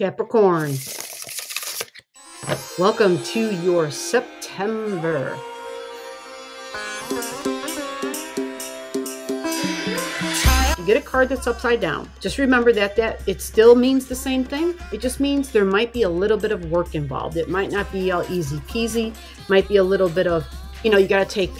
Capricorn, welcome to your September. You get a card that's upside down. Just remember that it still means the same thing. It just means there might be a little bit of work involved. It might not be all easy peasy. Might be a little bit of, you know, you got to take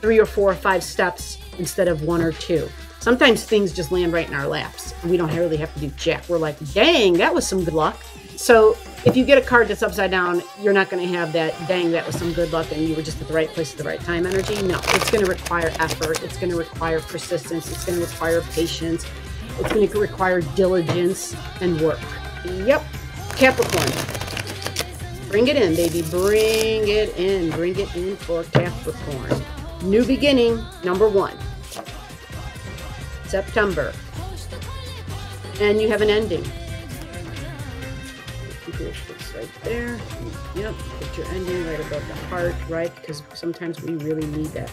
3 or 4 or 5 steps instead of 1 or 2. Sometimes things just land right in our laps and we don't really have to do jack. We're like, dang, that was some good luck. So if you get a card that's upside down, you're not going to have that, dang, that was some good luck and you were just at the right place at the right time energy. No, it's going to require effort. It's going to require persistence. It's going to require patience. It's going to require diligence and work. Yep. Capricorn. Bring it in, baby. Bring it in. Bring it in for Capricorn. New beginning, number 1. September, and you have an ending. It's right there. Yep, put your ending right above the heart, right? Because sometimes we really need that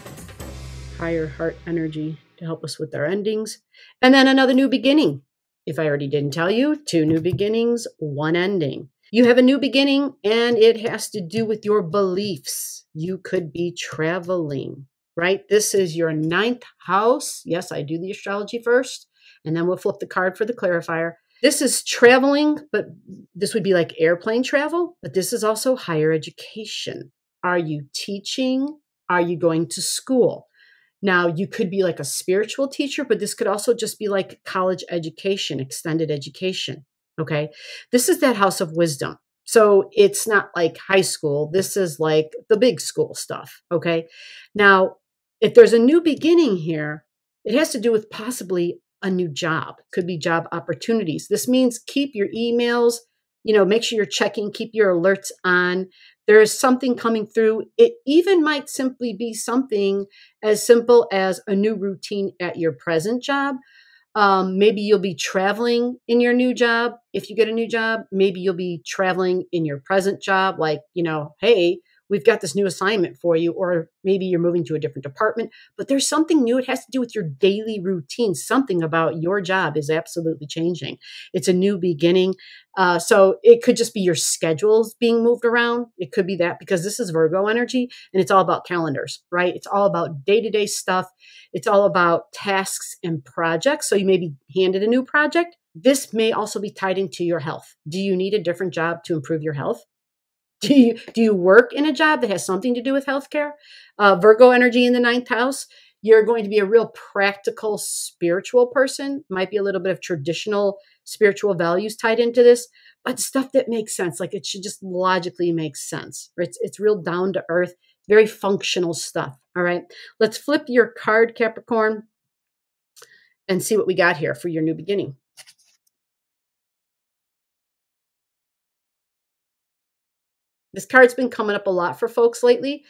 higher heart energy to help us with our endings. And then another new beginning. If I already didn't tell you, 2 new beginnings, 1 ending. You have a new beginning, and it has to do with your beliefs. You could be traveling. Right? This is your 9th house. Yes, I do the astrology first, and then we'll flip the card for the clarifier. This is traveling, but this would be like airplane travel, but this is also higher education. Are you teaching? Are you going to school? Now, you could be like a spiritual teacher, but this could also just be like college education, extended education. Okay. This is that house of wisdom. So it's not like high school. This is like the big school stuff. Okay. Now, if there's a new beginning here, it has to do with possibly a new job. Could be job opportunities. This means keep your emails, you know, make sure you're checking, keep your alerts on. There is something coming through. It even might simply be something as simple as a new routine at your present job. Maybe you'll be traveling in your new job. If you get a new job, maybe you'll be traveling in your present job. Like, you know, hey, we've got this new assignment for you, or maybe you're moving to a different department, but there's something new. It has to do with your daily routine. Something about your job is absolutely changing. It's a new beginning. So it could just be your schedules being moved around. It could be that, because this is Virgo energy and it's all about calendars, right? It's all about day-to-day stuff. It's all about tasks and projects. So you may be handed a new project. This may also be tied into your health. Do you need a different job to improve your health? Do you work in a job that has something to do with healthcare? Virgo energy in the 9th house, you're going to be a real practical spiritual person. Might be a little bit of traditional spiritual values tied into this, but stuff that makes sense. Like it should just logically make sense. It's real down to earth, very functional stuff. All right, let's flip your card, Capricorn, and see what we got here for your new beginning. This card's been coming up a lot for folks lately.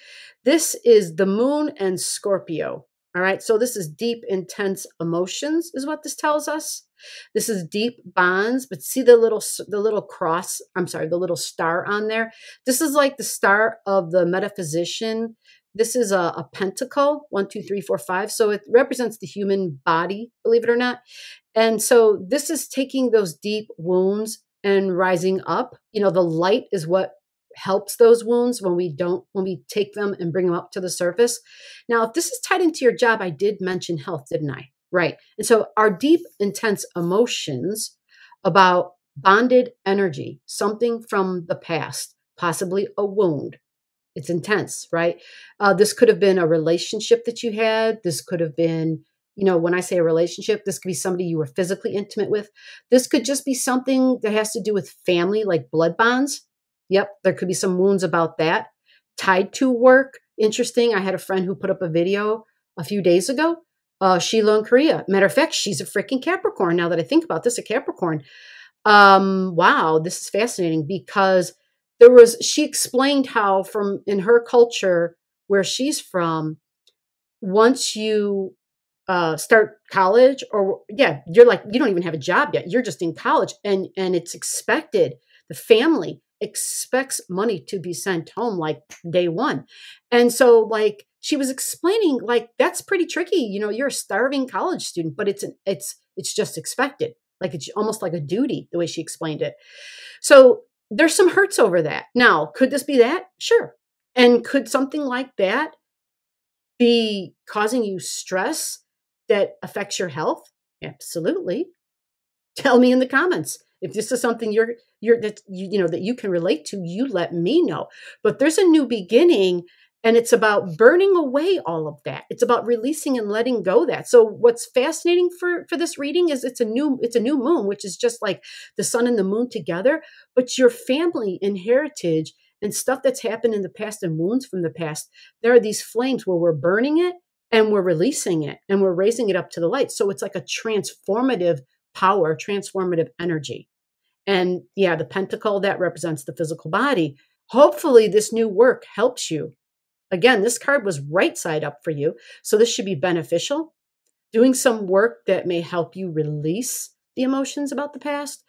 This is the moon and Scorpio. All right. So this is deep, intense emotions is what this tells us. This is deep bonds, but see the little cross, I'm sorry, the little star on there. This is like the star of the metaphysician. This is a pentacle, 1, 2, 3, 4, 5. So it represents the human body, believe it or not. And so this is taking those deep wounds and rising up. You know, the light is what helps those wounds when we take them and bring them up to the surface. Now, if this is tied into your job, I did mention health, didn't I? Right. And so our deep, intense emotions about bonded energy, something from the past, possibly a wound. It's intense, right? This could have been a relationship that you had. This could have been, you know, when I say a relationship, this could be somebody you were physically intimate with. This could just be something that has to do with family, like blood bonds. Yep, there could be some wounds about that tied to work. Interesting. I had a friend who put up a video a few days ago, Sheila in Korea. Matter of fact, she's a freaking Capricorn. Now that I think about this, a Capricorn. Wow, this is fascinating because she explained how in her culture where she's from, once you start college or yeah, you're like, you don't even have a job yet. You're just in college and it's expected the family expects money to be sent home like day 1. And so like she was explaining, like, that's pretty tricky. You know, you're a starving college student, but it's just expected. Like it's almost like a duty, the way she explained it. So there's some hurts over that. Now, could this be that? Sure. And could something like that be causing you stress that affects your health? Absolutely. Tell me in the comments. If this is something that you can relate to, you let me know. But there's a new beginning, and it's about burning away all of that. It's about releasing and letting go that. So what's fascinating for this reading is it's a new moon, which is just like the sun and the moon together, but your family and heritage and stuff that's happened in the past and wounds from the past, there are these flames where we're burning it and we're releasing it and we're raising it up to the light. So it's like a transformative power, transformative energy. And yeah, the pentacle, that represents the physical body. Hopefully this new work helps you. Again, this card was right side up for you, so this should be beneficial. Doing some work that may help you release the emotions about the past,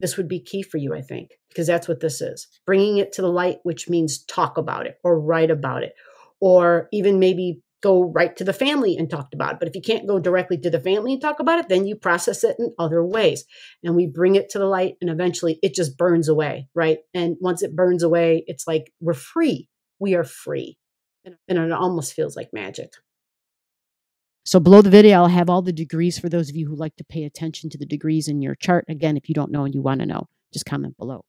this would be key for you, I think, because that's what this is. Bringing it to the light, which means talk about it or write about it, or even maybe go right to the family and talk about it. But if you can't go directly to the family and talk about it, then you process it in other ways. And we bring it to the light, and eventually it just burns away, right? And once it burns away, it's like we're free. We are free. And it almost feels like magic. So below the video, I'll have all the degrees for those of you who like to pay attention to the degrees in your chart. Again, if you don't know and you want to know, just comment below.